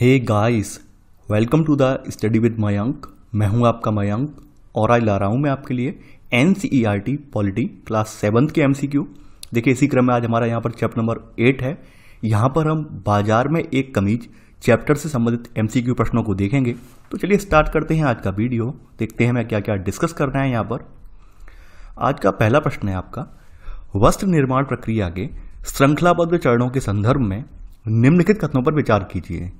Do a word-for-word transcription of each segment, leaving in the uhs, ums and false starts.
Hey guys, welcome to the study with Mayank. मैं हूं आपका मयंक और आज ला रहा हूं मैं आपके लिए N C E R T polity class seventh के एम सी क्यू। देखिए, इसी क्रम में आज हमारा यहां पर चैप्टर नंबर एट है। यहां पर हम बाजार में एक कमीज चैप्टर से संबंधित एम सी क्यू प्रश्नों को देखेंगे। तो चलिए स्टार्ट करते हैं आज का वीडियो, देखते हैं मैं क्या क्या डिस्कस कर रहे हैं। यहाँ पर आज का पहला प्रश्न है आपका, वस्त्र निर्माण प्रक्रिया के श्रृंखलाबद्ध चरणों के संदर्भ में निम्नलिखित कथनों पर विचार कीजिए।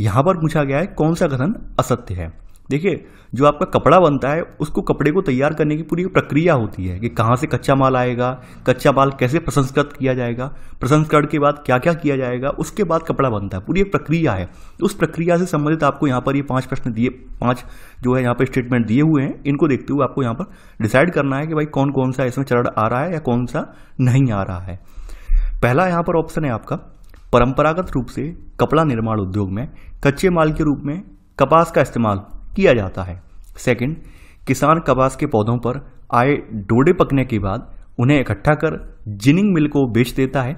यहाँ पर पूछा गया है कौन सा कथन असत्य है। देखिए, जो आपका कपड़ा बनता है उसको कपड़े को तैयार करने की पूरी प्रक्रिया होती है कि कहाँ से कच्चा माल आएगा, कच्चा माल कैसे प्रसंस्कृत किया जाएगा, प्रसंस्करण के बाद क्या क्या किया जाएगा, उसके बाद कपड़ा बनता है, पूरी एक प्रक्रिया है। उस प्रक्रिया से संबंधित आपको यहाँ पर ये पांच प्रश्न दिए, पांच जो है यहाँ पर स्टेटमेंट दिए हुए हैं। इनको देखते हुए आपको यहाँ पर डिसाइड करना है कि भाई कौन कौन सा इसमें चरण आ रहा है या कौन सा नहीं आ रहा है। पहला यहाँ पर ऑप्शन है आपका, परंपरागत रूप से कपड़ा निर्माण उद्योग में कच्चे माल के रूप में कपास का इस्तेमाल किया जाता है। सेकंड, किसान कपास के पौधों पर आए डोडे पकने के बाद उन्हें इकट्ठा कर जिनिंग मिल को बेच देता है।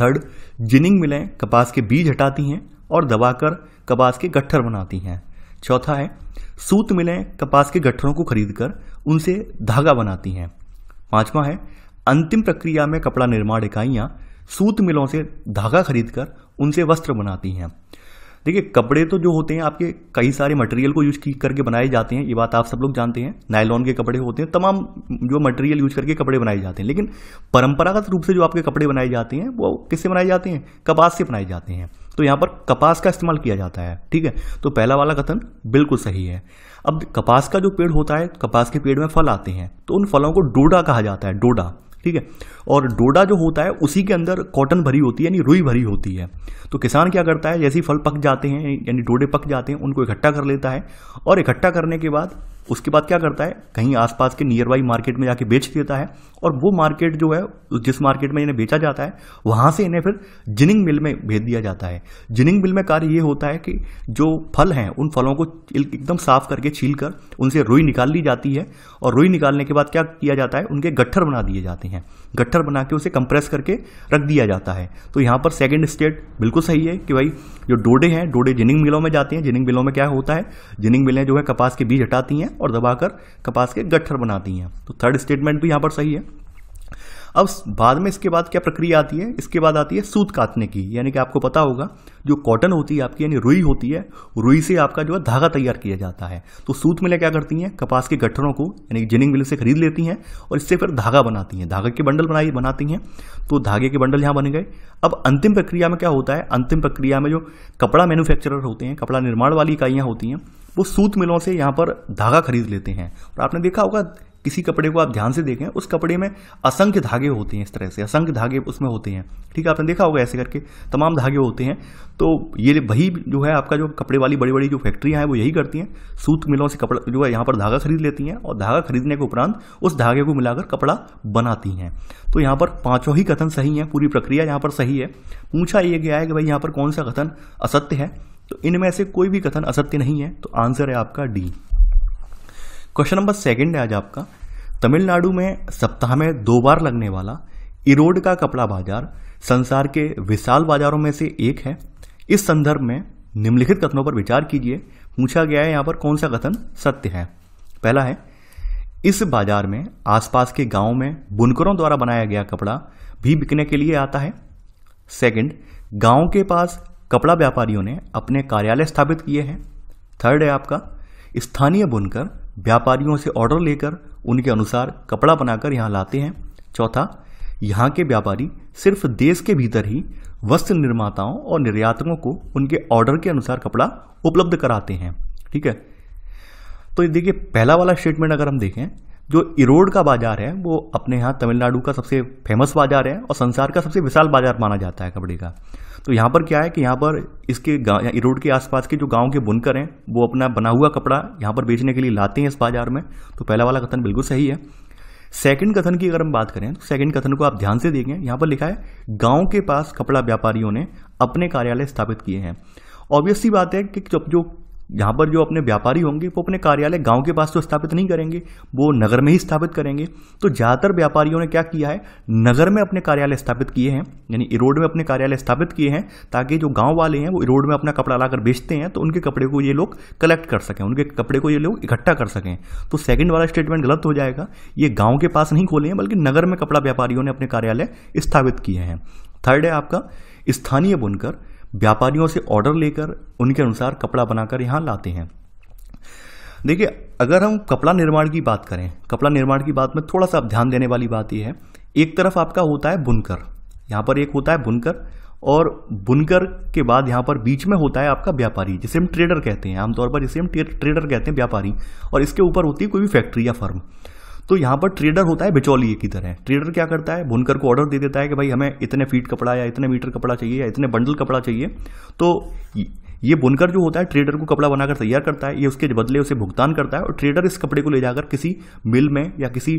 थर्ड, जिनिंग मिलें कपास के बीज हटाती हैं और दबाकर कपास के गट्ठर बनाती हैं। चौथा है, सूत मिलें कपास के गट्ठरों को खरीदकर उनसे धागा बनाती हैं। पाँचवा है, अंतिम प्रक्रिया में कपड़ा निर्माण इकाइयाँ सूत मिलों से धागा खरीदकर उनसे वस्त्र बनाती हैं। देखिए, कपड़े तो जो होते हैं आपके कई सारे मटेरियल को यूज करके बनाए जाते हैं, ये बात आप सब लोग जानते हैं। नायलॉन के कपड़े होते हैं, तमाम जो मटेरियल यूज करके कपड़े बनाए जाते हैं। लेकिन परंपरागत रूप से जो आपके कपड़े बनाए जाते हैं वो किससे बनाए जाते हैं? कपास से बनाए जाते हैं। तो यहाँ पर कपास का इस्तेमाल किया जाता है। ठीक है, तो पहला वाला कथन बिल्कुल सही है। अब कपास का जो पेड़ होता है, कपास के पेड़ में फल आते हैं, तो उन फलों को डोडा कहा जाता है, डोडा। ठीक है, और डोडा जो होता है उसी के अंदर कॉटन भरी होती है, यानी रुई भरी होती है। तो किसान क्या करता है, जैसे ही फल पक जाते हैं यानी डोडे पक जाते हैं, उनको इकट्ठा कर लेता है और इकट्ठा करने के बाद उसके बाद क्या करता है, कहीं आसपास के नियर बाई मार्केट में जाके बेच देता है। और वो मार्केट जो है, जिस मार्केट में इन्हें बेचा जाता है, वहाँ से इन्हें फिर जिनिंग मिल में भेज दिया जाता है। जिनिंग मिल में कार्य ये होता है कि जो फल हैं उन फलों को एकदम साफ करके छील कर उनसे रुई निकाल ली जाती है और रुई निकालने के बाद क्या किया जाता है, उनके गट्ठर बना दिए जाते हैं। गट्ठर बना के उसे कंप्रेस करके रख दिया जाता है। तो यहाँ पर सेकेंड स्टेट बिल्कुल सही है कि भाई जो डोडे हैं, डोडे जिनिंग मिलों में जाते हैं। जिनिंग मिलों में क्या होता है, जिनिंग मिलें जो है कपास के बीज हटाती हैं और दबाकर कपास के गट्ठर बनाती हैं। तो थर्ड स्टेटमेंट भी यहाँ पर सही है। अब बाद में इसके बाद क्या प्रक्रिया आती है, इसके बाद आती है सूत काटने की। यानी कि आपको पता होगा जो कॉटन होती है आपकी, यानी रुई होती है, रुई से आपका जो है धागा तैयार किया जाता है। तो सूत मिलें क्या करती हैं, कपास के गट्ठरों को यानी जिनिंग मिल से खरीद लेती हैं और इससे फिर धागा बनाती हैं, धागे के बंडल बनाई बनाती हैं। तो धागे के बंडल यहाँ बन गए। अब अंतिम प्रक्रिया में क्या होता है, अंतिम प्रक्रिया में जो कपड़ा मैन्युफैक्चरर होते हैं, कपड़ा निर्माण वाली इकाइयाँ होती हैं, वो सूत मिलों से यहाँ पर धागा खरीद लेते हैं। और आपने देखा होगा किसी कपड़े को आप ध्यान से देखें, उस कपड़े में असंख्य धागे होते हैं, इस तरह से असंख्य धागे उसमें होते हैं। ठीक है, आपने देखा होगा ऐसे करके तमाम धागे होते हैं। तो ये वही जो है आपका जो कपड़े वाली बड़ी बड़ी जो फैक्ट्रियां हैं वो यही करती हैं, सूत मिलों से कपड़ा जो है यहाँ पर धागा खरीद लेती हैं और धागा खरीदने के उपरांत उस धागे को मिलाकर कपड़ा बनाती हैं। तो यहाँ पर पाँचों ही कथन सही हैं, पूरी प्रक्रिया यहाँ पर सही है। पूछा ये गया है कि भाई यहाँ पर कौन सा कथन असत्य है, तो इनमें से कोई भी कथन असत्य नहीं है। तो आंसर है आपका डी। क्वेश्चन नंबर सेकंड है आज आपका, तमिलनाडु में सप्ताह में दो बार लगने वाला इरोड का कपड़ा बाजार संसार के विशाल बाजारों में से एक है। इस संदर्भ में निम्नलिखित कथनों पर विचार कीजिए। पूछा गया है यहाँ पर कौन सा कथन सत्य है। पहला है, इस बाजार में आसपास के गाँव में बुनकरों द्वारा बनाया गया कपड़ा भी बिकने के लिए आता है। सेकेंड, गाँव के पास कपड़ा व्यापारियों ने अपने कार्यालय स्थापित किए हैं। थर्ड है आपका, स्थानीय बुनकर व्यापारियों से ऑर्डर लेकर उनके अनुसार कपड़ा बनाकर यहाँ लाते हैं। चौथा, यहाँ के व्यापारी सिर्फ देश के भीतर ही वस्त्र निर्माताओं और निर्यातकों को उनके ऑर्डर के अनुसार कपड़ा उपलब्ध कराते हैं। ठीक है, तो देखिए पहला वाला स्टेटमेंट अगर हम देखें, जो इरोड का बाजार है वो अपने यहाँ तमिलनाडु का सबसे फेमस बाजार है और संसार का सबसे विशाल बाजार माना जाता है कपड़े का। तो यहाँ पर क्या है कि यहाँ पर इसके गाँव, इरोड के आसपास के जो गांव के बुनकर हैं वो अपना बना हुआ कपड़ा यहाँ पर बेचने के लिए लाते हैं इस बाजार में। तो पहला वाला कथन बिल्कुल सही है। सेकंड कथन की अगर हम बात करें तो सेकंड कथन को आप ध्यान से देखें, यहाँ पर लिखा है गाँव के पास कपड़ा व्यापारियों ने अपने कार्यालय स्थापित किए हैं। ऑब्वियसली बात है कि जो यहाँ पर जो अपने व्यापारी होंगे वो अपने कार्यालय गांव के पास तो स्थापित नहीं करेंगे, वो नगर में ही स्थापित करेंगे। तो ज़्यादातर व्यापारियों ने क्या किया है, नगर में अपने कार्यालय स्थापित किए हैं, यानी इरोड में अपने कार्यालय स्थापित किए हैं, ताकि जो गांव वाले हैं वो इरोड में अपना कपड़ा लाकर बेचते हैं तो उनके कपड़े को ये लोग कलेक्ट कर सकें, उनके कपड़े को ये लोग इकट्ठा कर सकें। तो सेकेंड वाला स्टेटमेंट गलत हो जाएगा, ये गाँव के पास नहीं खोले हैं बल्कि नगर में कपड़ा व्यापारियों ने अपने कार्यालय स्थापित किए हैं। थर्ड है आपका स्थानीय बुनकर, व्यापारियों से ऑर्डर लेकर उनके अनुसार कपड़ा बनाकर यहाँ लाते हैं। देखिए, अगर हम कपड़ा निर्माण की बात करें, कपड़ा निर्माण की बात में थोड़ा सा ध्यान देने वाली बात यह है, एक तरफ आपका होता है बुनकर, यहाँ पर एक होता है बुनकर, और बुनकर के बाद यहाँ पर बीच में होता है आपका व्यापारी, जिसे हम ट्रेडर कहते हैं, आमतौर पर जिसे हम ट्रेडर कहते हैं व्यापारी, और इसके ऊपर होती है कोई भी फैक्ट्री या फर्म। तो यहाँ पर ट्रेडर होता है बिचौलिए की तरह। ट्रेडर क्या करता है, बुनकर को ऑर्डर दे देता है कि भाई हमें इतने फीट कपड़ा या इतने मीटर कपड़ा चाहिए या इतने बंडल कपड़ा चाहिए। तो ये बुनकर जो होता है ट्रेडर को कपड़ा बनाकर तैयार करता है, ये उसके बदले उसे भुगतान करता है, और ट्रेडर इस कपड़े को ले जाकर किसी मिल में या किसी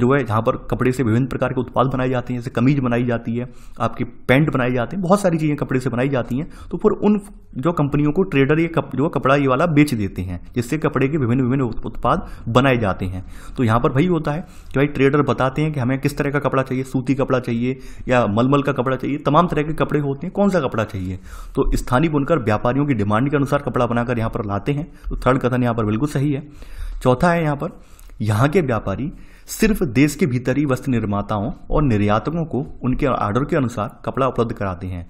जो है जहाँ पर कपड़े से विभिन्न प्रकार के उत्पाद बनाए जाते हैं, जैसे कमीज बनाई जाती है, आपकी पैंट बनाई जाती है, बहुत सारी चीज़ें कपड़े से बनाई जाती हैं। तो फिर उन जो कंपनियों को ट्रेडर ये कप, जो कपड़ा ये वाला बेच देते हैं, जिससे कपड़े के विभिन्न विभिन्न उत्पाद बनाए जाते हैं। तो यहाँ पर वही होता है कि भाई ट्रेडर बताते हैं कि हमें किस तरह का कपड़ा चाहिए, सूती कपड़ा चाहिए या मलमल का कपड़ा चाहिए, तमाम तरह के कपड़े होते हैं, कौन सा कपड़ा चाहिए। तो स्थानीय बुनकर व्यापारियों की डिमांड के अनुसार कपड़ा बनाकर यहां पर लाते हैं। तो थर्ड कथन यहां पर बिल्कुल सही है। चौथा है यहां पर, यहां के व्यापारी सिर्फ देश के भीतर ही वस्त्र निर्माताओं और निर्यातकों को उनके ऑर्डर के अनुसार कपड़ा उपलब्ध कराते हैं।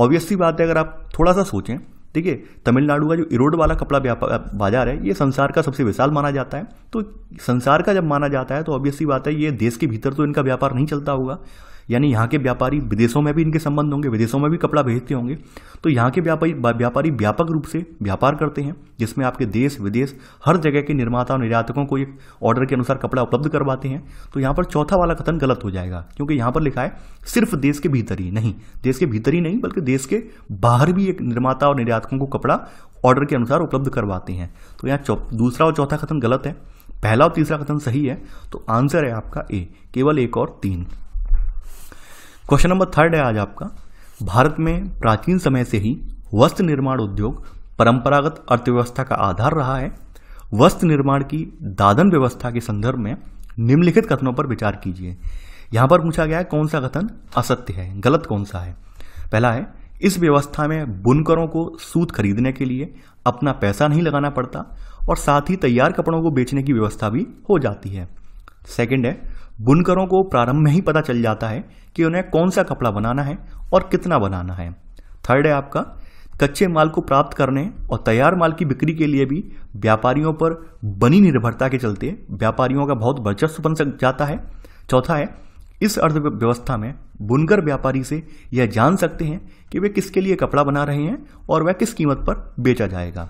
ऑब्वियसली बात है, अगर आप थोड़ा सा सोचें, ठीक है, तमिलनाडु का जो इरोड वाला कपड़ा बाजार है ये संसार का सबसे विशाल माना जाता है। तो संसार का जब माना जाता है तो ऑब्वियसली बात है ये देश के भीतर तो इनका व्यापार नहीं चलता होगा, यानी यहाँ के व्यापारी विदेशों में भी इनके संबंध होंगे, विदेशों में भी कपड़ा भेजते होंगे। तो यहाँ के व्यापारी व्यापारी व्यापक रूप से व्यापार करते हैं, जिसमें आपके देश विदेश हर जगह के निर्माता और निर्यातकों को एक ऑर्डर के अनुसार कपड़ा उपलब्ध करवाते हैं। तो यहाँ पर चौथा वाला कथन गलत हो जाएगा, क्योंकि यहाँ पर लिखा है सिर्फ देश के भीतर ही नहीं, देश के भीतर ही नहीं बल्कि देश के बाहर भी एक निर्माता और निर्यातकों को कपड़ा ऑर्डर के अनुसार उपलब्ध करवाते हैं। तो यहाँ दूसरा और चौथा कथन गलत है, पहला और तीसरा कथन सही है। तो आंसर है आपका ए, केवल एक और तीन। क्वेश्चन नंबर थर्ड है आज आपका, भारत में प्राचीन समय से ही वस्त्र निर्माण उद्योग परंपरागत अर्थव्यवस्था का आधार रहा है। वस्त्र निर्माण की दादन व्यवस्था के संदर्भ में निम्नलिखित कथनों पर विचार कीजिए। यहाँ पर पूछा गया है कौन सा कथन असत्य है, गलत कौन सा है। पहला है, इस व्यवस्था में बुनकरों को सूत खरीदने के लिए अपना पैसा नहीं लगाना पड़ता और साथ ही तैयार कपड़ों को बेचने की व्यवस्था भी हो जाती है। सेकेंड है, बुनकरों को प्रारंभ में ही पता चल जाता है कि उन्हें कौन सा कपड़ा बनाना है और कितना बनाना है। थर्ड है आपका, कच्चे माल को प्राप्त करने और तैयार माल की बिक्री के लिए भी व्यापारियों पर बनी निर्भरता के चलते व्यापारियों का बहुत वर्चस्व बन जाता है। चौथा है, इस अर्थव्यवस्था में बुनकर व्यापारी से यह जान सकते हैं कि वे किसके लिए कपड़ा बना रहे हैं और वह किस कीमत पर बेचा जाएगा।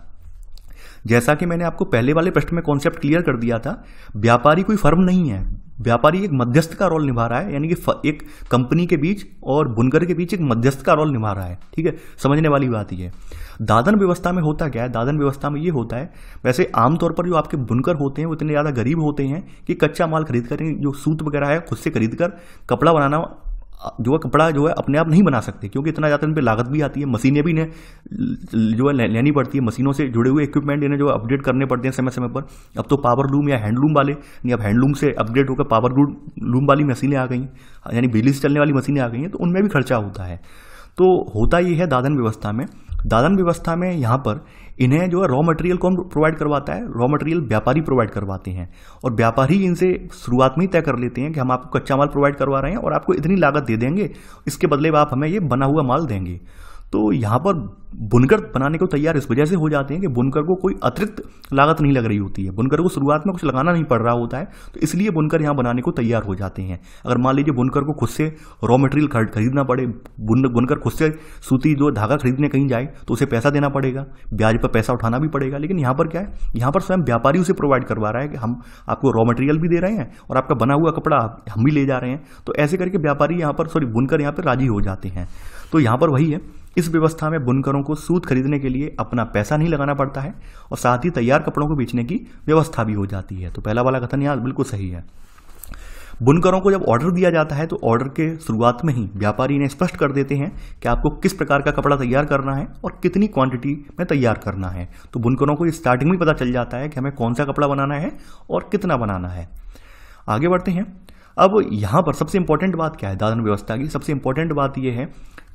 जैसा कि मैंने आपको पहले वाले प्रश्न में कॉन्सेप्ट क्लियर कर दिया था, व्यापारी कोई फर्म नहीं है, व्यापारी एक मध्यस्थ का रोल निभा रहा है, यानी कि एक कंपनी के बीच और बुनकर के बीच एक मध्यस्थ का रोल निभा रहा है। ठीक है, समझने वाली बात यह है। दादन व्यवस्था में होता क्या है, दादन व्यवस्था में ये होता है, वैसे आमतौर पर जो आपके बुनकर होते हैं वो इतने ज़्यादा गरीब होते हैं कि कच्चा माल खरीद कर, जो सूत वगैरह है खुद से खरीद कर कपड़ा बनाना, जो है कपड़ा जो है अपने आप नहीं बना सकते, क्योंकि इतना ज़्यादा इन पर लागत भी आती है, मशीनें भी इन्हें जो है लेनी पड़ती है, मशीनों से जुड़े हुए इक्विपमेंट इन्हें जो अपडेट करने पड़ते हैं समय समय पर। अब तो पावर लूम या हैंडलूम वाले, यानी अब हैंडलूम से अपडेट होकर पावर लूम वाली मशीनें आ गई हैं, यानी बिजली से चलने वाली मशीनें आ गई हैं, तो उनमें भी खर्चा होता है। तो होता ये है दादन व्यवस्था में, दादन व्यवस्था में यहाँ पर इन्हें जो है रॉ मटेरियल कौन प्रोवाइड करवाता है, रॉ मटेरियल व्यापारी प्रोवाइड करवाते हैं, और व्यापारी इनसे शुरुआत में ही तय कर लेते हैं कि हम आपको कच्चा माल प्रोवाइड करवा रहे हैं और आपको इतनी लागत दे देंगे, इसके बदले में आप हमें ये बना हुआ माल देंगे। तो यहाँ पर बुनकर बनाने को तैयार इस वजह से हो जाते हैं कि बुनकर को कोई अतिरिक्त लागत नहीं लग रही होती है, बुनकर को शुरुआत में कुछ लगाना नहीं पड़ रहा होता है, तो इसलिए बुनकर यहाँ बनाने को तैयार हो जाते हैं। अगर मान लीजिए बुनकर को खुद से रॉ मटेरियल खरीदना पड़े, बुन बुनकर खुद से सूती जो धागा खरीदने कहीं जाए तो उसे पैसा देना पड़ेगा, ब्याज पर पैसा उठाना भी पड़ेगा, लेकिन यहाँ पर क्या है, यहाँ पर स्वयं व्यापारी उसे प्रोवाइड करवा रहा है कि हम आपको रॉ मटेरियल भी दे रहे हैं और आपका बना हुआ कपड़ा हम भी ले जा रहे हैं। तो ऐसे करके व्यापारी यहाँ पर सॉरी बुनकर यहाँ पर राजी हो जाते हैं। तो यहाँ पर वही है, इस व्यवस्था में बुनकरों को सूत खरीदने के लिए अपना पैसा नहीं लगाना पड़ता है और साथ ही तैयार कपड़ों को बेचने की व्यवस्था भी हो जाती है। तो पहला वाला कथन यहाँ बिल्कुल सही है। बुनकरों को जब ऑर्डर दिया जाता है तो ऑर्डर के शुरुआत में ही व्यापारी इन्हें स्पष्ट कर देते हैं कि आपको किस प्रकार का कपड़ा तैयार करना है और कितनी क्वांटिटी में तैयार करना है। तो बुनकरों को स्टार्टिंग में पता चल जाता है कि हमें कौन सा कपड़ा बनाना है और कितना बनाना है। आगे बढ़ते हैं। अब यहाँ पर सबसे इम्पोर्टेंट बात क्या है दादन व्यवस्था की? सबसे इम्पोर्टेंट बात यह है,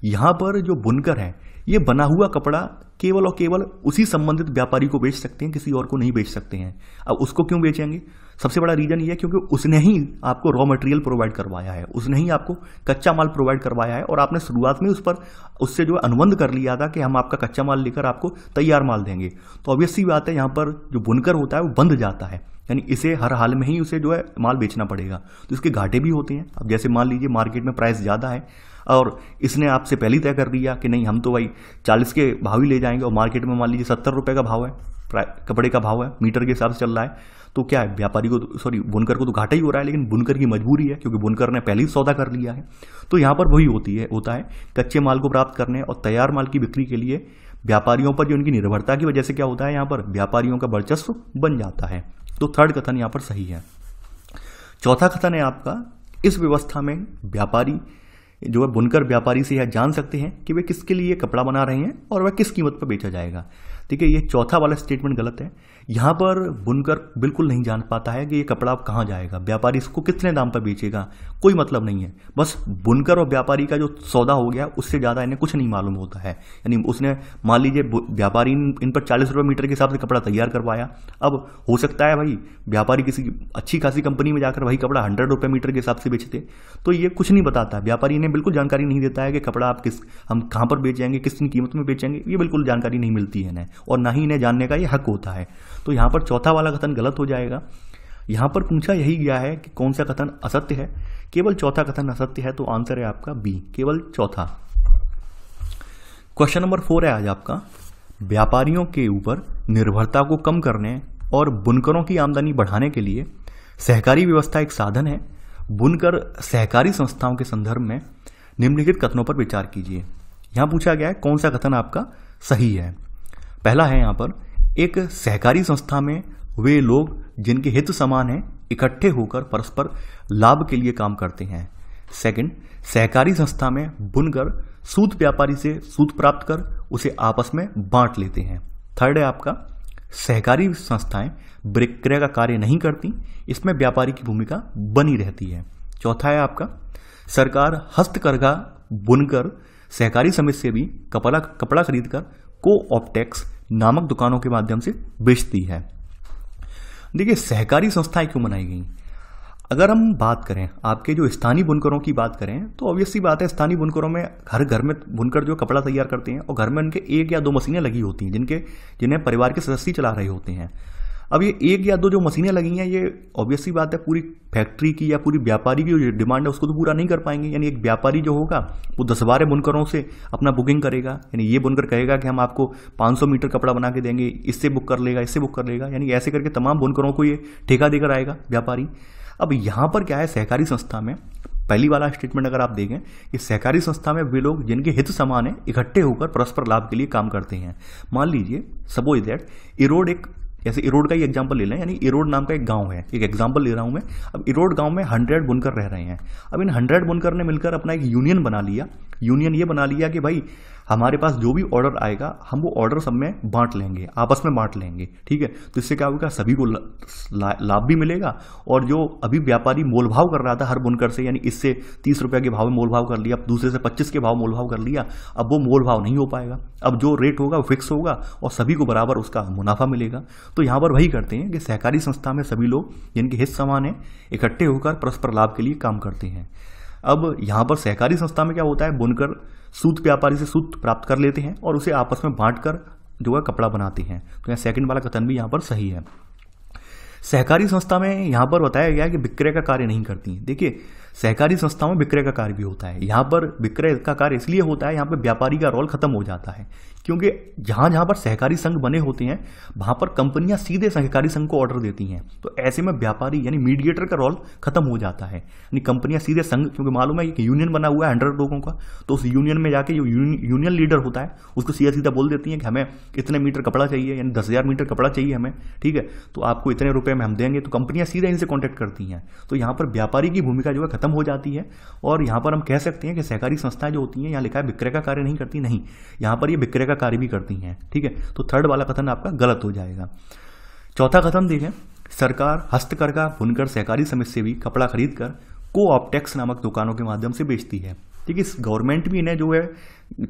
यहाँ पर जो बुनकर हैं ये बना हुआ कपड़ा केवल और केवल उसी संबंधित व्यापारी को बेच सकते हैं, किसी और को नहीं बेच सकते हैं। अब उसको क्यों बेचेंगे? सबसे बड़ा रीज़न ये है क्योंकि उसने ही आपको रॉ मटेरियल प्रोवाइड करवाया है, उसने ही आपको कच्चा माल प्रोवाइड करवाया है और आपने शुरुआत में उस पर उससे जो अनुबंध कर लिया था कि हम आपका कच्चा माल लेकर आपको तैयार माल देंगे। तो ऑब्वियस सी बात है यहाँ पर जो बुनकर होता है वो बंध जाता है, यानी इसे हर हाल में ही उसे जो है माल बेचना पड़ेगा। तो इसके घाटे भी होते हैं। अब जैसे मान लीजिए मार्केट में प्राइस ज़्यादा है और इसने आपसे पहले तय कर दिया कि नहीं हम तो भाई चालीस के भाव ही ले जाएंगे और मार्केट में मान लीजिए सत्तर रुपये का भाव है, कपड़े का भाव है, मीटर के हिसाब से चल रहा है, तो क्या है व्यापारी को तो सॉरी बुनकर को तो घाटा ही हो रहा है, लेकिन बुनकर की मजबूरी है क्योंकि बुनकर ने पहले ही सौदा कर लिया है। तो यहाँ पर वही होती है होता है कच्चे माल को प्राप्त करने और तैयार माल की बिक्री के लिए व्यापारियों पर जो उनकी निर्भरता की वजह से क्या होता है, यहाँ पर व्यापारियों का वर्चस्व बन जाता है। तो थर्ड कथन यहाँ पर सही है। चौथा कथन है आपका, इस व्यवस्था में व्यापारी जो है बुनकर व्यापारी से यह जान सकते हैं कि वे किसके लिए कपड़ा बना रहे हैं और वह किस कीमत पर बेचा जाएगा। ठीक है, ये चौथा वाला स्टेटमेंट गलत है। यहाँ पर बुनकर बिल्कुल नहीं जान पाता है कि ये कपड़ा कहाँ जाएगा, व्यापारी इसको कितने दाम पर बेचेगा, कोई मतलब नहीं है। बस बुनकर और व्यापारी का जो सौदा हो गया उससे ज़्यादा इन्हें कुछ नहीं मालूम होता है। यानी उसने मान लीजिए व्यापारी इन पर चालीस रुपये मीटर के हिसाब से कपड़ा तैयार करवाया। अब हो सकता है भाई व्यापारी किसी अच्छी खासी कंपनी में जाकर भाई कपड़ा हंड्रेड रुपये मीटर के हिसाब से बेचते, तो ये कुछ नहीं बताता। व्यापारी इन्हें बिल्कुल जानकारी नहीं देता है कि कपड़ा आप किस हम कहाँ पर बेचेंगे, किस कीमत में बेचेंगे, ये बिल्कुल जानकारी नहीं मिलती है इन्हें और ना ही इन्हें जानने का ये हक होता है। तो यहाँ पर चौथा वाला कथन गलत हो जाएगा। यहाँ पर पूछा यही गया है कि कौन सा कथन असत्य है, केवल चौथा कथन असत्य है, तो आंसर है आपका बी, केवल चौथा। क्वेश्चन नंबर फोर है आज आपका, व्यापारियों के ऊपर निर्भरता को कम करने और बुनकरों की आमदनी बढ़ाने के लिए सहकारी व्यवस्था एक साधन है। बुनकर सहकारी संस्थाओं के संदर्भ में निम्नलिखित कथनों पर विचार कीजिए। यहाँ पूछा गया है कौन सा कथन आपका सही है। पहला है यहाँ पर, एक सहकारी संस्था में वे लोग जिनके हित समान हैं इकट्ठे होकर परस्पर लाभ के लिए काम करते हैं। सेकंड, सहकारी संस्था में बुनकर सूत व्यापारी से सूत प्राप्त कर उसे आपस में बांट लेते हैं। थर्ड है आपका, सहकारी संस्थाएं विक्रय का कार्य नहीं करती, इसमें व्यापारी की भूमिका बनी रहती है। चौथा है आपका, सरकार हस्तकरघा बुनकर सहकारी समिति से भी कपड़ा कपड़ा खरीदकर कोऑप्टेक्स नामक दुकानों के माध्यम से बेचती है। देखिए सहकारी संस्थाएं क्यों बनाई गई? अगर हम बात करें आपके जो स्थानीय बुनकरों की बात करें तो ऑब्वियसली बात है स्थानीय बुनकरों में हर घर में बुनकर जो कपड़ा तैयार करते हैं और घर में उनके एक या दो मशीनें लगी होती हैं जिनके जिन्हें परिवार के सदस्य चला रहे होते हैं। अब ये एक या दो जो मशीनें लगी हैं ये ऑब्वियसली बात है पूरी फैक्ट्री की या पूरी व्यापारी की जो डिमांड है उसको तो पूरा नहीं कर पाएंगे। यानी एक व्यापारी जो होगा वो दस बारह बुनकरों से अपना बुकिंग करेगा, यानी ये बुनकर कहेगा कि हम आपको पाँच सौ मीटर कपड़ा बना के देंगे, इससे बुक कर लेगा, इससे बुक कर लेगा, यानी ऐसे करके तमाम बुनकरों को ये ठेका देकर आएगा व्यापारी। अब यहाँ पर क्या है, सहकारी संस्था में पहली वाला स्टेटमेंट अगर आप देखें कि सहकारी संस्था में वे लोग जिनके हित समान हैं इकट्ठे होकर परस्पर लाभ के लिए काम करते हैं। मान लीजिए सपोज दैट इरोड एक जैसे इरोड का ही एग्जाम्पल ले लें, यानी इरोड नाम का एक गांव है, एक एग्जाम्पल ले रहा हूं मैं। अब इरोड गांव में हंड्रेड बुनकर रह रहे हैं। अब इन हंड्रेड बुनकर ने मिलकर अपना एक यूनियन बना लिया। यूनियन ये बना लिया कि भाई हमारे पास जो भी ऑर्डर आएगा हम वो ऑर्डर सब में बांट लेंगे, आपस में बांट लेंगे। ठीक है, तो इससे क्या होगा, सभी को लाभ भी मिलेगा और जो अभी व्यापारी मोलभाव कर रहा था हर बुनकर से, यानी इससे तीस रुपये के भाव में मोलभाव कर लिया, अब दूसरे से पच्चीस के भाव मोलभाव कर लिया, अब वो मोलभाव नहीं हो पाएगा। अब जो रेट होगा वो फिक्स होगा और सभी को बराबर उसका मुनाफा मिलेगा। तो यहाँ पर वही करते हैं कि सहकारी संस्था में सभी लोग जिनके हित समान हैं इकट्ठे होकर परस्पर लाभ के लिए काम करते हैं। अब यहाँ पर सहकारी संस्था में क्या होता है, बुनकर सूत व्यापारी से सूत प्राप्त कर लेते हैं और उसे आपस में बांटकर जो है कपड़ा बनाते हैं। तो यहाँ सेकंड वाला कथन भी यहाँ पर सही है। सहकारी संस्था में यहाँ पर बताया गया कि विक्रय का कार्य नहीं करती। देखिए सहकारी संस्थाओं में विक्रय का कार्य भी होता है। यहाँ पर विक्रय का कार्य इसलिए होता है, यहाँ पर व्यापारी का रोल खत्म हो जाता है क्योंकि जहाँ जहाँ पर सहकारी संघ बने होते हैं वहाँ पर कंपनियाँ सीधे सहकारी संघ को ऑर्डर देती हैं, तो ऐसे में व्यापारी यानी मीडिएटर का रोल खत्म हो जाता है। यानी कंपनियाँ सीधे संघ, क्योंकि मालूम है एक यूनियन बना हुआ है हंड्रेड लोगों का, तो उस यूनियन में जाके जो यूनियन लीडर होता है उसको सीधा सीधा बोल देती है कि हमें इतने मीटर कपड़ा चाहिए, यानी दस हज़ार मीटर कपड़ा चाहिए हमें, ठीक है, तो आपको इतने रुपये में हम देंगे। तो कंपनियाँ सीधे इनसे कॉन्टैक्ट करती हैं, तो यहाँ पर व्यापारी की भूमिका जो है खत्म हो जाती है। और यहाँ पर हम कह सकते हैं कि सहकारी संस्थाएं जो होती हैं, यहाँ लिखा है विक्रय का कार्य नहीं करती, नहीं, यहाँ पर ये विक्रय का कार्य भी करती हैं, ठीक है, तो थर्ड वाला कथन आपका गलत हो जाएगा। चौथा कथन देखें, सरकार हस्तकरघा बुनकर सहकारी समिति से भी कपड़ा खरीद कर कोऑपटेक्स नामक दुकानों के माध्यम से बेचती है। ठीक है, गवर्नमेंट भी इन्हें जो है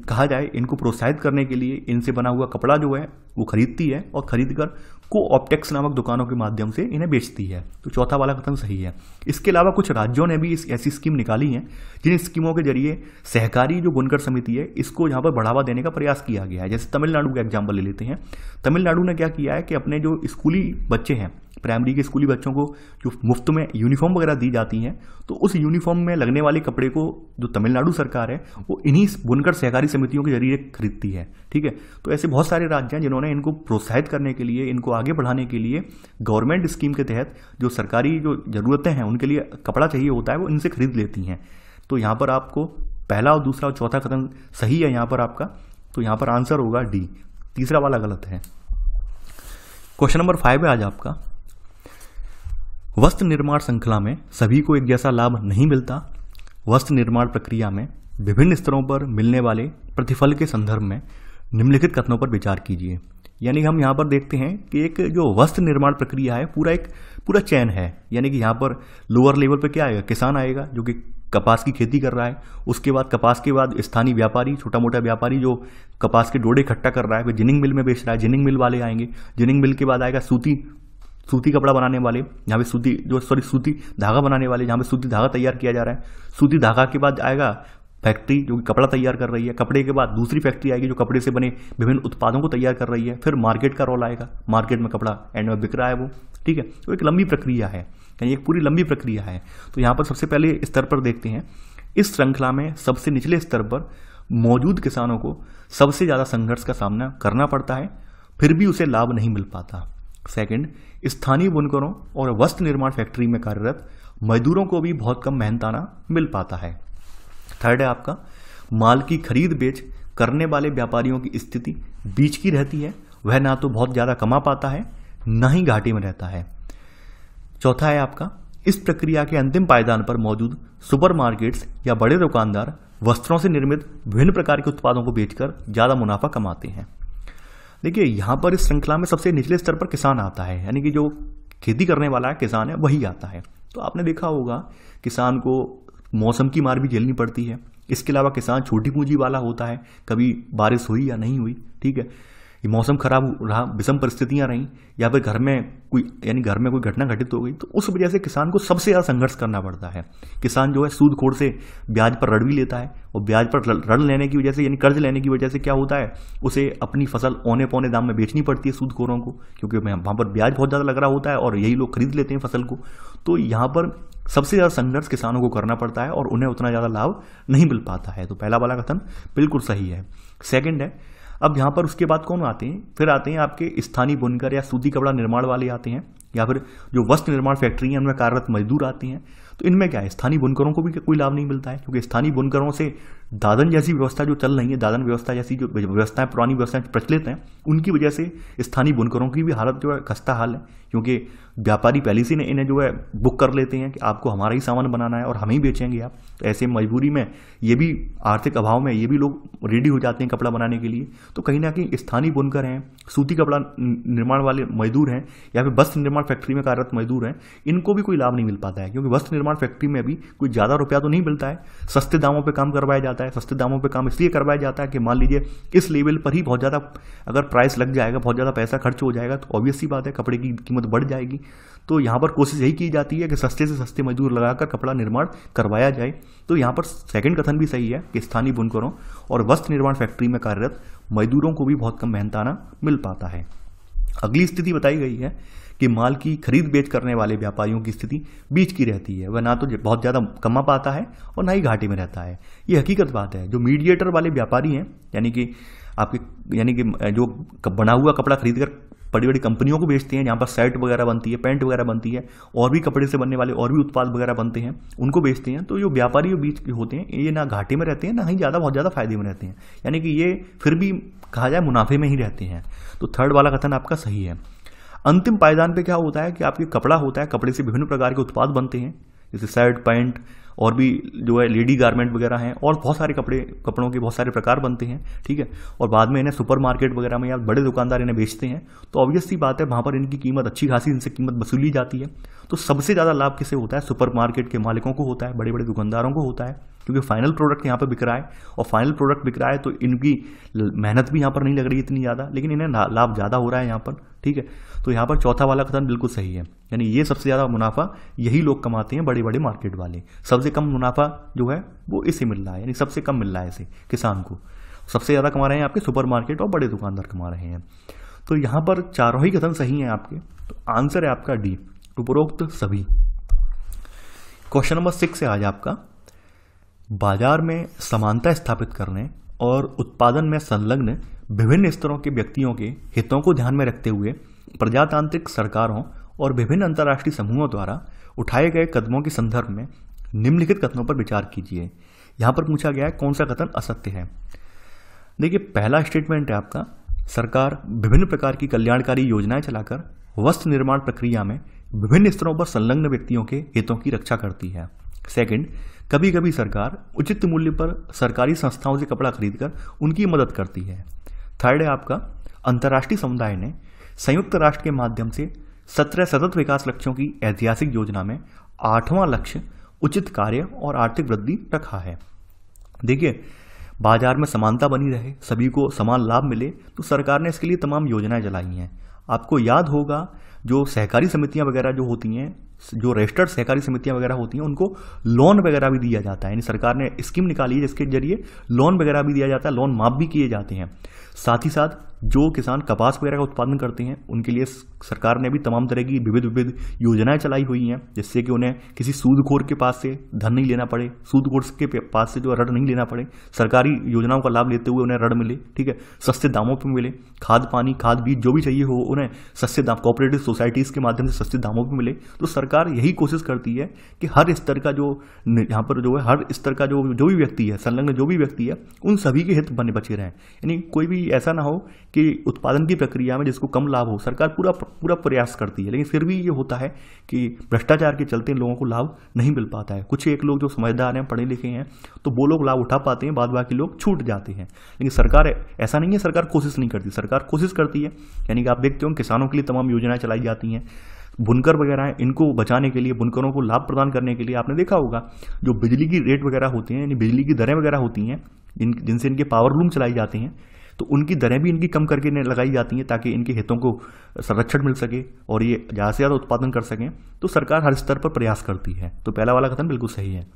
कहा जाए इनको प्रोत्साहित करने के लिए इनसे बना हुआ कपड़ा जो है वो खरीदती है और खरीदकर कोऑपटेक्स नामक दुकानों के माध्यम से इन्हें बेचती है, तो चौथा वाला कथन सही है। इसके अलावा कुछ राज्यों ने भी इस ऐसी स्कीम निकाली है जिन स्कीमों के जरिए सहकारी जो बुनकर समिति है इसको यहाँ पर बढ़ावा देने का प्रयास किया गया है। जैसे तमिलनाडु का एग्जाम्पल ले लेते हैं, तमिलनाडु ने क्या किया है कि अपने जो स्कूली बच्चे हैं, प्राइमरी के स्कूली बच्चों को जो मुफ्त में यूनिफॉर्म वगैरह दी जाती हैं, तो उस यूनिफॉर्म में लगने वाले कपड़े को जो तमिलनाडु सरकार है वो इन्हीं बुनकर सहकारी समितियों के जरिए खरीदती है। ठीक है, तो ऐसे बहुत सारे राज्य हैं जिन्होंने इनको प्रोत्साहित करने के लिए, इनको आगे बढ़ाने के लिए गवर्नमेंट स्कीम के तहत जो सरकारी जो ज़रूरतें हैं उनके लिए कपड़ा चाहिए होता है वो इनसे खरीद लेती हैं। तो यहाँ पर आपको पहला और दूसरा और चौथा कथन सही है यहाँ पर आपका, तो यहाँ पर आंसर होगा डी, तीसरा वाला गलत है। क्वेश्चन नंबर फाइव है आज आपका, वस्त्र निर्माण श्रृंखला में सभी को एक जैसा लाभ नहीं मिलता। वस्त्र निर्माण प्रक्रिया में विभिन्न स्तरों पर मिलने वाले प्रतिफल के संदर्भ में निम्नलिखित कथनों पर विचार कीजिए। यानी हम यहाँ पर देखते हैं कि एक जो वस्त्र निर्माण प्रक्रिया है पूरा एक पूरा चैन है, यानी कि यहाँ पर लोअर लेवल पर क्या आएगा, किसान आएगा जो कि कपास की खेती कर रहा है, उसके बाद कपास के बाद स्थानीय व्यापारी, छोटा मोटा व्यापारी जो कपास के डोडे इकट्ठा कर रहा है, फिर जिनिंग मिल में बेच रहा है, जिनिंग मिल वाले आएंगे, जिनिंग मिल के बाद आएगा सूती सूती कपड़ा बनाने वाले, यहाँ पे सूती जो सॉरी सूती धागा बनाने वाले, यहाँ पे सूती धागा तैयार किया जा रहा है, सूती धागा के बाद आएगा फैक्ट्री जो कि कपड़ा तैयार कर रही है, कपड़े के बाद दूसरी फैक्ट्री आएगी जो कपड़े से बने विभिन्न उत्पादों को तैयार कर रही है, फिर मार्केट का रोल आएगा, मार्केट में कपड़ा एंड में बिक रहा है वो। ठीक है, तो एक लंबी प्रक्रिया है, यानी एक पूरी लंबी प्रक्रिया है। तो यहाँ पर सबसे पहले स्तर पर देखते हैं, इस श्रृंखला में सबसे निचले स्तर पर मौजूद किसानों को सबसे ज़्यादा संघर्ष का सामना करना पड़ता है, फिर भी उसे लाभ नहीं मिल पाता। सेकंड, स्थानीय बुनकरों और वस्त्र निर्माण फैक्ट्री में कार्यरत मजदूरों को भी बहुत कम मेहनताना मिल पाता है। थर्ड है आपका, माल की खरीद बेच करने वाले व्यापारियों की स्थिति बीच की रहती है, वह ना तो बहुत ज़्यादा कमा पाता है ना ही घाटे में रहता है। चौथा है आपका, इस प्रक्रिया के अंतिम पायदान पर मौजूद सुपरमार्केट्स या बड़े दुकानदार वस्त्रों से निर्मित विभिन्न प्रकार के उत्पादों को बेचकर ज़्यादा मुनाफा कमाते हैं। देखिए, यहाँ पर इस श्रृंखला में सबसे निचले स्तर पर किसान आता है, यानी कि जो खेती करने वाला है किसान है वही आता है। तो आपने देखा होगा किसान को मौसम की मार भी झेलनी पड़ती है, इसके अलावा किसान छोटी पूंजी वाला होता है, कभी बारिश हुई या नहीं हुई, ठीक है, ये मौसम खराब रहा, विषम परिस्थितियाँ रहीं, या फिर घर में कोई यानी घर में कोई घटना घटित हो गई, तो उस वजह से किसान को सबसे ज़्यादा संघर्ष करना पड़ता है। किसान जो है सूदखोर से ब्याज पर ऋण भी लेता है, और ब्याज पर ऋण लेने की वजह से यानी कर्ज लेने की वजह से क्या होता है, उसे अपनी फसल औने पौने दाम में बेचनी पड़ती है सूदखोरों को, क्योंकि वहाँ पर ब्याज बहुत ज़्यादा लग रहा होता है और यही लोग खरीद लेते हैं फसल को। तो यहाँ पर सबसे ज़्यादा संघर्ष किसानों को करना पड़ता है और उन्हें उतना ज़्यादा लाभ नहीं मिल पाता है। तो पहला वाला कथन बिल्कुल सही है। सेकेंड है, अब यहाँ पर उसके बाद कौन आते हैं, फिर आते हैं आपके स्थानीय बुनकर या सूती कपड़ा निर्माण वाले आते हैं, या फिर जो वस्त्र निर्माण फैक्ट्री हैं उनमें कार्यरत मजदूर आते हैं। तो इनमें क्या है, स्थानीय बुनकरों को भी कोई लाभ नहीं मिलता है, क्योंकि स्थानीय बुनकरों से दादन जैसी व्यवस्था जो चल रही है, दादन व्यवस्था जैसी जो व्यवस्थाएं पुरानी व्यवस्थाएं प्रचलित हैं, उनकी वजह से स्थानीय बुनकरों की भी हालत जो है खस्ता हाल है, क्योंकि व्यापारी पहले से इन्हें जो है बुक कर लेते हैं कि आपको हमारा ही सामान बनाना है और हम ही बेचेंगे आप। तो ऐसे मजबूरी में ये भी आर्थिक अभाव में ये भी लोग रेडी हो जाते हैं कपड़ा बनाने के लिए। तो कहीं ना कहीं स्थानीय बुनकर हैं, सूती कपड़ा निर्माण वाले मजदूर हैं, या फिर वस्त्र निर्माण फैक्ट्री में कार्यरत मजदूर हैं, इनको भी कोई लाभ नहीं मिल पाता है, क्योंकि वस्त्र निर्माण फैक्ट्री में भी कोई ज़्यादा रुपया तो नहीं मिलता है, सस्ते दामों पर काम करवाया जाता है। सस्ते दामों पर काम इसलिए करवाया जाता है कि मान लीजिए इस लेवल पर ही बहुत ज़्यादा अगर प्राइस लग जाएगा, बहुत ज़्यादा पैसा खर्च हो जाएगा, तो ऑब्वियस सी बात है कपड़े की कीमत बढ़ जाएगी। तो यहाँ पर कोशिश यही की जाती है कि सस्ते से सस्ते मजदूर लगाकर कपड़ा निर्माण करवाया जाए। तो यहाँ पर सेकंड कथन भी सही है कि स्थानीय बुनकरों और वस्त्र निर्माण फैक्ट्री में कार्यरत मजदूरों को भी बहुत कम मेहनताना मिल पाता है। अगली स्थिति बताई गई है कि माल की खरीद बेच करने वाले व्यापारियों की स्थिति बीच की रहती है, वह ना तो बहुत ज़्यादा कमा पाता है और ना ही घाटे में रहता है। ये हकीकत बात है। जो मीडिएटर वाले व्यापारी हैं, यानी कि आपके यानी कि जो बना हुआ कपड़ा खरीद कर बड़ी बड़ी कंपनियों को बेचते हैं, जहाँ पर शर्ट वगैरह बनती है, पैंट वगैरह बनती है, और भी कपड़े से बनने वाले और भी उत्पाद वगैरह बनते हैं, उनको बेचते हैं। तो जो व्यापारी जो बीच के होते हैं, ये ना घाटे में रहते हैं ना ही ज़्यादा बहुत ज़्यादा फायदे में रहते हैं, यानी कि ये फिर भी कहा जाए मुनाफे में ही रहते हैं। तो थर्ड वाला कथन आपका सही है। अंतिम पायदान पे क्या होता है कि आपके कपड़ा होता है, कपड़े से विभिन्न प्रकार के उत्पाद बनते हैं, जैसे शर्ट, पैंट और भी जो है लेडी गारमेंट वगैरह हैं, और बहुत सारे कपड़े कपड़ों के बहुत सारे प्रकार बनते हैं, ठीक है। और बाद में इन्हें सुपरमार्केट वगैरह में या बड़े दुकानदार इन्हें बेचते हैं, तो ऑब्वियस सी बात है वहाँ पर इनकी कीमत अच्छी खासी इनसे कीमत वसूली जाती है। तो सबसे ज़्यादा लाभ किसे होता है? सुपरमार्केट के मालिकों को होता है, बड़े बड़े दुकानदारों को होता है, क्योंकि फाइनल प्रोडक्ट यहाँ पर बिक रहा है और फाइनल प्रोडक्ट बिक रहा है तो इनकी मेहनत भी यहाँ पर नहीं लग रही इतनी ज़्यादा, लेकिन इन्हें लाभ ज़्यादा हो रहा है यहाँ पर, ठीक है। तो यहाँ पर चौथा वाला कथन बिल्कुल सही है, यानी ये सबसे ज़्यादा मुनाफा यही लोग कमाते हैं, बड़े बड़े मार्केट वाले। सबसे कम मुनाफा जो है वो इसे मिल रहा है, यानी सबसे कम मिल रहा है इसे किसान को। सबसे ज़्यादा कमा रहे हैं आपके सुपरमार्केट और बड़े दुकानदार कमा रहे हैं। तो यहाँ पर चारों ही कथन सही हैं आपके। तो आंसर है आपका डी, उपरोक्त सभी। क्वेश्चन नंबर सिक्स है आज आपका, बाजार में समानता स्थापित करने और उत्पादन में संलग्न विभिन्न स्तरों के व्यक्तियों के हितों को ध्यान में रखते हुए प्रजातांत्रिक सरकारों और विभिन्न अंतर्राष्ट्रीय समूहों द्वारा उठाए गए कदमों के संदर्भ में निम्नलिखित कथनों पर विचार कीजिए। यहाँ पर पूछा गया है कौन सा कथन असत्य है। देखिए, पहला स्टेटमेंट है आपका, सरकार विभिन्न प्रकार की कल्याणकारी योजनाएं चलाकर वस्त्र निर्माण प्रक्रिया में विभिन्न स्तरों पर संलग्न व्यक्तियों के हितों की रक्षा करती है। सेकंड, कभी कभी सरकार उचित मूल्य पर सरकारी संस्थाओं से कपड़ा खरीदकर उनकी मदद करती है। थर्ड है आपका, अंतर्राष्ट्रीय समुदाय ने संयुक्त राष्ट्र के माध्यम से सत्रह सतत विकास लक्ष्यों की ऐतिहासिक योजना में आठवां लक्ष्य उचित कार्य और आर्थिक वृद्धि रखा है। देखिए, बाजार में समानता बनी रहे, सभी को समान लाभ मिले, तो सरकार ने इसके लिए तमाम योजनाएं चलाई हैं। आपको याद होगा जो सहकारी समितियां वगैरह जो होती हैं, जो रजिस्टर्ड सहकारी समितियां वगैरह होती हैं, उनको लोन वगैरह भी दिया जाता है, यानी सरकार ने स्कीम निकाली है जिसके जरिए लोन वगैरह भी दिया जाता है, लोन माफ भी किए जाते हैं। साथ ही साथ जो किसान कपास वगैरह का उत्पादन करते हैं, उनके लिए सरकार ने भी तमाम तरह की विविध विविध योजनाएं चलाई हुई हैं, जिससे कि उन्हें किसी सूदखोर के पास से धन नहीं लेना पड़े, सूदखोर के पास से जो ऋण नहीं लेना पड़े, सरकारी योजनाओं का लाभ लेते हुए उन्हें ऋण मिले, ठीक है, सस्ते दामों पर मिले, खाद पानी खाद बीज जो भी चाहिए हो उन्हें सस्ते दाम कोऑपरेटिव सोसाइटीज़ के माध्यम से सस्ते दामों पर मिले। तो सरकार यही कोशिश करती है कि हर स्तर का जो यहाँ पर जो है हर स्तर का जो जो भी व्यक्ति है, संलग्न जो भी व्यक्ति है, उन सभी के हित बने बचे रहें, यानी कोई भी ऐसा ना हो कि उत्पादन की प्रक्रिया में जिसको कम लाभ हो। सरकार पूरा पूरा प्रयास करती है, लेकिन फिर भी ये होता है कि भ्रष्टाचार के चलते लोगों को लाभ नहीं मिल पाता है। कुछ एक लोग जो समझदार हैं, पढ़े लिखे हैं, तो वो लोग लाभ उठा पाते हैं, बाद बाकी लोग छूट जाते हैं। लेकिन सरकार ऐसा नहीं है सरकार कोशिश नहीं करती, सरकार कोशिश करती है, यानी कि आप देखते हो किसानों के लिए तमाम योजनाएं चलाई जाती हैं, बुनकर वगैरह हैं, इनको बचाने के लिए, बुनकरों को लाभ प्रदान करने के लिए आपने देखा होगा जो बिजली की रेट वगैरह होते हैं, यानी बिजली की दरें वगैरह होती हैं जिन जिनसे इनके पावर लूम चलाई जाती हैं, तो उनकी दरें भी इनकी कम करके लगाई जाती हैं ताकि इनके हितों को संरक्षण मिल सके और ये ज़्यादा से ज़्यादा उत्पादन कर सकें। तो सरकार हर स्तर पर प्रयास करती है। तो पहला वाला कथन बिल्कुल सही है।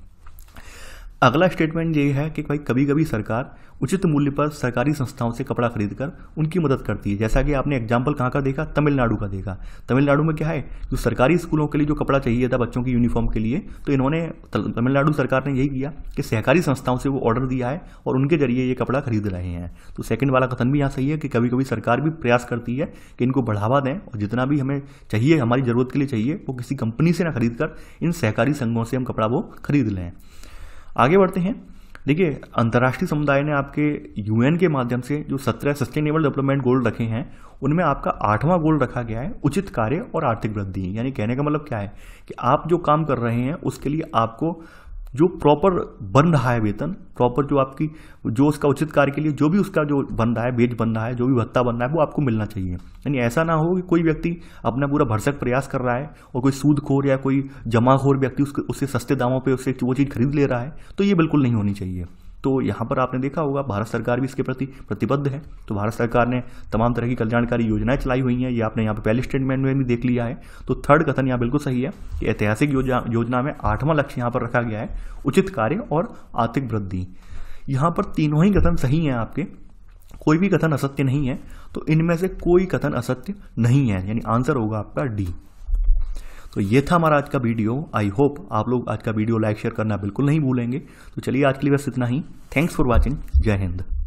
अगला स्टेटमेंट ये है कि भाई कभी कभी सरकार उचित मूल्य पर सरकारी संस्थाओं से कपड़ा खरीदकर उनकी मदद करती है। जैसा कि आपने एग्जाम्पल कहाँ का देखा, तमिलनाडु का देखा। तमिलनाडु में क्या है, जो सरकारी स्कूलों के लिए जो कपड़ा चाहिए था बच्चों की यूनिफॉर्म के लिए, तो इन्होंने तमिलनाडु सरकार ने यही किया कि सहकारी संस्थाओं से वो ऑर्डर दिया है और उनके जरिए ये कपड़ा खरीद रहे हैं। तो सेकेंड वाला कथन भी यहाँ सही है कि कभी कभी सरकार भी प्रयास करती है कि इनको बढ़ावा दें और जितना भी हमें चाहिए, हमारी ज़रूरत के लिए चाहिए, वो किसी कंपनी से ना खरीद कर इन सहकारी संघों से हम कपड़ा वो खरीद लें। आगे बढ़ते हैं। देखिए, अंतर्राष्ट्रीय समुदाय ने आपके यूएन के माध्यम से जो सत्रह सस्टेनेबल डेवलपमेंट गोल रखे हैं, उनमें आपका आठवां गोल रखा गया है उचित कार्य और आर्थिक वृद्धि। यानी कहने का मतलब क्या है कि आप जो काम कर रहे हैं उसके लिए आपको जो प्रॉपर बन रहा है वेतन, प्रॉपर जो आपकी जो उसका उचित कार्य के लिए जो भी उसका जो बन रहा है, वेज बन रहा है, जो भी भत्ता बन रहा है, वो आपको मिलना चाहिए। यानी ऐसा ना हो कि कोई व्यक्ति अपना पूरा भरसक प्रयास कर रहा है और कोई सूदखोर या कोई जमाखोर व्यक्ति उसके उससे सस्ते दामों पे उससे वो चीज़ खरीद ले रहा है, तो ये बिल्कुल नहीं होनी चाहिए। तो यहाँ पर आपने देखा होगा भारत सरकार भी इसके प्रति प्रतिबद्ध है। तो भारत सरकार ने तमाम तरह की कल्याणकारी योजनाएं चलाई हुई हैं, ये आपने यहाँ पर पहले स्टेटमेंट में भी देख लिया है। तो थर्ड कथन यहाँ बिल्कुल सही है कि ऐतिहासिक योजना योजना में आठवां लक्ष्य यहाँ पर रखा गया है उचित कार्य और आर्थिक वृद्धि। यहाँ पर तीनों ही कथन सही हैं आपके, कोई भी कथन असत्य नहीं है। तो इनमें से कोई कथन असत्य नहीं है, यानी आंसर होगा आपका डी। तो ये था हमारा आज का वीडियो। आई होप आप लोग आज का वीडियो लाइक शेयर करना बिल्कुल नहीं भूलेंगे। तो चलिए आज के लिए बस इतना ही। Thanks for watching. जय हिंद।